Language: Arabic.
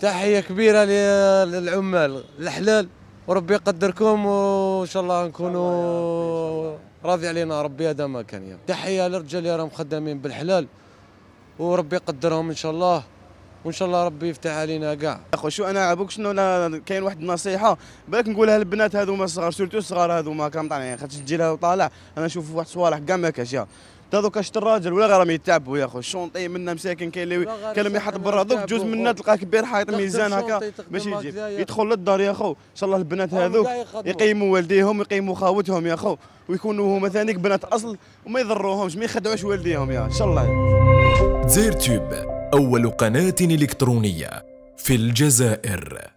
تحية كبيرة للعمال الحلال، وربي يقدركم وان شاء الله نكونوا راضي علينا ربي. هذا ما كان. تحية للرجال اللي راهم خدامين بالحلال وربي يقدرهم ان شاء الله، وان شاء الله ربي يفتح علينا كاع. اخو شو انا ابوك شنو، انا كاين واحد النصيحه بالك نقولها للبنات هذوما الصغار، سورتو الصغار هذوما كام طالعين، خاطر تجيلها وطالع انا نشوف واحد الصوالح كاع ما كاش. يا تا دوكا شت الراجل ولا راهم يتعبوا يا اخو، الشونطي منا مساكن كاين اللي كلام يحط برا، دوك جوج منا تلقاه كبير حايط ميزان هكا باش يجيب يدخل للدار يا اخو. ان شاء الله البنات هذوك يقيموا والديهم يقيموا خاوتهم يا اخو، ويكونوا هما ثانيك بنات اصل وما يضروهمش ما يخدعوش والديهم يا ان شاء الله. زير تيوب أول قناة إلكترونية في الجزائر.